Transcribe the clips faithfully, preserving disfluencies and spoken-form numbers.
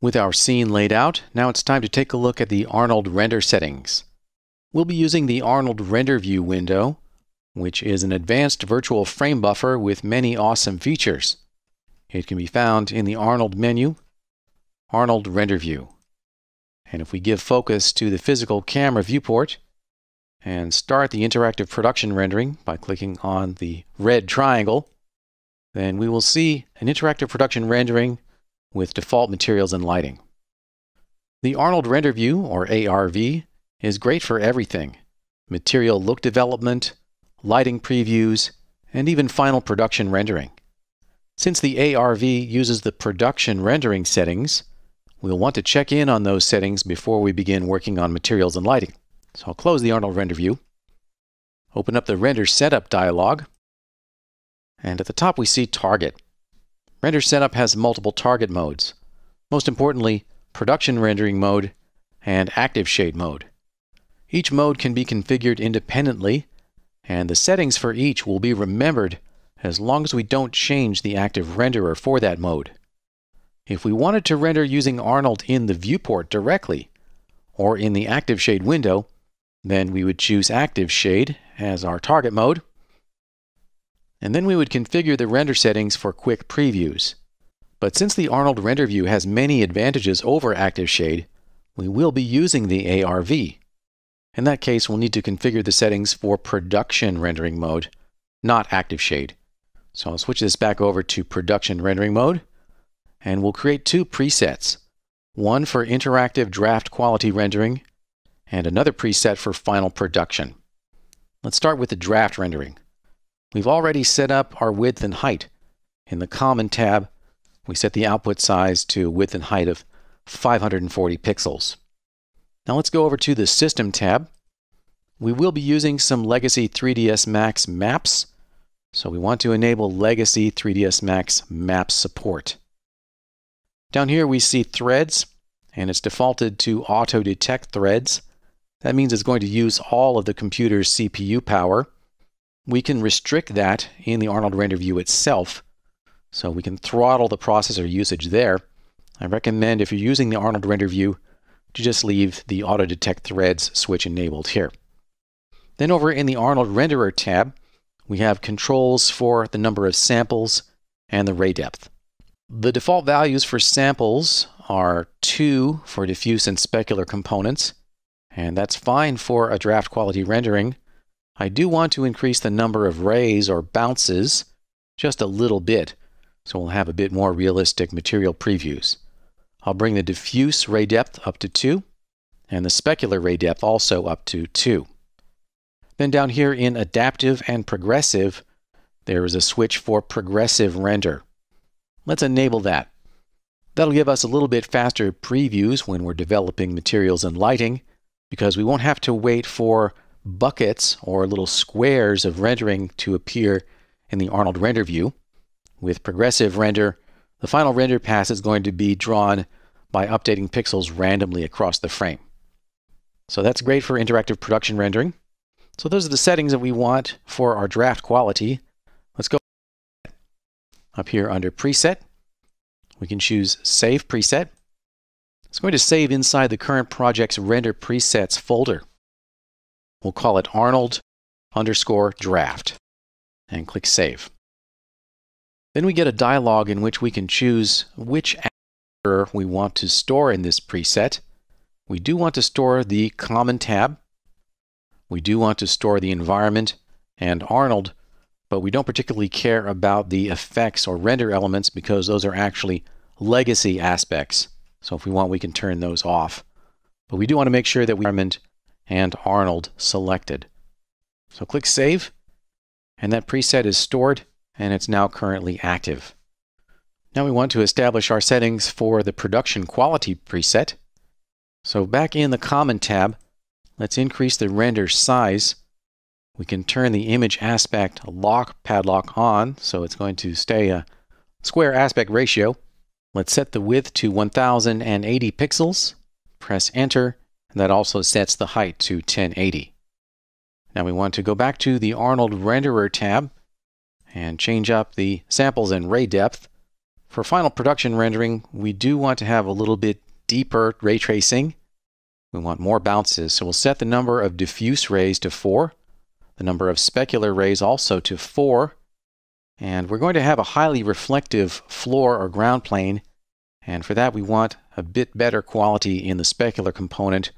With our scene laid out, now it's time to take a look at the Arnold render settings. We'll be using the Arnold Render View window, which is an advanced virtual frame buffer with many awesome features. It can be found in the Arnold menu, Arnold Render View. And if we give focus to the physical camera viewport and start the interactive production rendering by clicking on the red triangle, then we will see an interactive production rendering with default materials and lighting. The Arnold Render View, or A R V, is great for everything: material look development, lighting previews, and even final production rendering. Since the A R V uses the production rendering settings, we'll want to check in on those settings before we begin working on materials and lighting. So I'll close the Arnold Render View, open up the Render Setup dialog, and at the top we see Target. Render Setup has multiple target modes. Most importantly, Production Rendering Mode and ActiveShade Mode. Each mode can be configured independently, and the settings for each will be remembered as long as we don't change the active renderer for that mode. If we wanted to render using Arnold in the viewport directly, or in the ActiveShade window, then we would choose ActiveShade as our target mode, and then we would configure the render settings for quick previews. But since the Arnold Render View has many advantages over ActiveShade, we will be using the A R V. In that case, we'll need to configure the settings for production rendering mode, not ActiveShade. So I'll switch this back over to production rendering mode, and we'll create two presets, one for interactive draft quality rendering, and another preset for final production. Let's start with the draft rendering. We've already set up our width and height. In the Common tab, we set the output size to width and height of five hundred forty pixels. Now let's go over to the System tab. We will be using some legacy three D S Max maps, so we want to enable legacy three D S Max map support. Down here we see Threads, and it's defaulted to auto-detect threads. That means it's going to use all of the computer's C P U power. We can restrict that in the Arnold Render View itself, so we can throttle the processor usage there. I recommend, if you're using the Arnold Render View, to just leave the Auto Detect Threads switch enabled here. Then over in the Arnold Renderer tab, we have controls for the number of samples and the ray depth. The default values for samples are two for diffuse and specular components, and that's fine for a draft quality rendering. I do want to increase the number of rays or bounces just a little bit, so we'll have a bit more realistic material previews. I'll bring the diffuse ray depth up to two, and the specular ray depth also up to two. Then down here in Adaptive and Progressive, there is a switch for Progressive Render. Let's enable that. That'll give us a little bit faster previews when we're developing materials and lighting, because we won't have to wait for buckets or little squares of rendering to appear in the Arnold Render View. With Progressive Render, the final render pass is going to be drawn by updating pixels randomly across the frame. So that's great for interactive production rendering. So those are the settings that we want for our draft quality. Let's go up here under Preset. We can choose Save Preset. It's going to save inside the current project's Render Presets folder. We'll call it Arnold underscore draft and click Save. Then we get a dialog in which we can choose which actor we want to store in this preset. We do want to store the Common tab. We do want to store the environment and Arnold, but we don't particularly care about the effects or render elements because those are actually legacy aspects. So if we want, we can turn those off. But we do want to make sure that we environment and Arnold selected. So click Save, and that preset is stored, and it's now currently active. Now we want to establish our settings for the production quality preset. So back in the Common tab, let's increase the render size. We can turn the image aspect lock padlock on, so it's going to stay a square aspect ratio. Let's set the width to one thousand eighty pixels, press Enter, and that also sets the height to ten eighty. Now we want to go back to the Arnold Renderer tab and change up the samples and ray depth For final production rendering, we do want to have a little bit deeper ray tracing. We want more bounces, so we'll set the number of diffuse rays to four, the number of specular rays also to four, and we're going to have a highly reflective floor or ground plane, and for that we want a bit better quality in the specular component.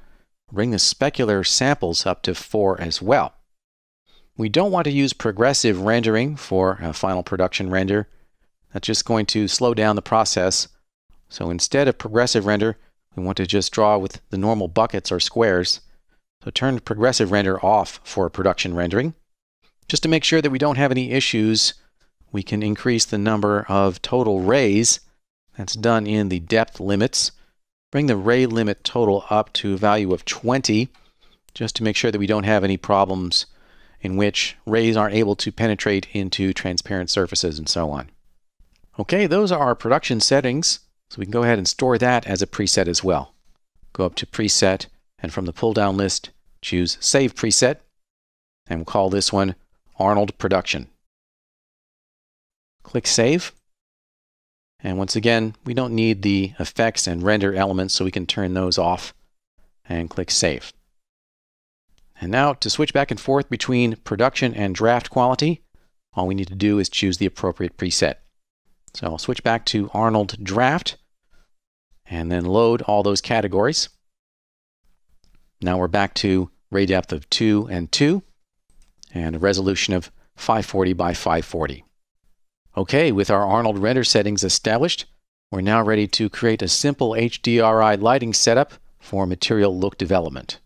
Bring the specular samples up to four as well. We don't want to use progressive rendering for a final production render. That's just going to slow down the process. So instead of progressive render, we want to just draw with the normal buckets or squares. So turn progressive render off for production rendering. Just to make sure that we don't have any issues, we can increase the number of total rays. That's done in the depth limits. Bring the ray limit total up to a value of twenty, just to make sure that we don't have any problems in which rays aren't able to penetrate into transparent surfaces and so on. Okay, those are our production settings, so we can go ahead and store that as a preset as well. Go up to Preset, and from the pull-down list, choose Save Preset, and we'll call this one Arnold Production. Click Save. And once again, we don't need the effects and render elements, so we can turn those off and click Save. And now to switch back and forth between production and draft quality, all we need to do is choose the appropriate preset. So I'll switch back to Arnold Draft and then load all those categories. Now we're back to ray depth of two and two and a resolution of five forty by five forty. Okay, with our Arnold render settings established, we're now ready to create a simple H D R I lighting setup for material look development.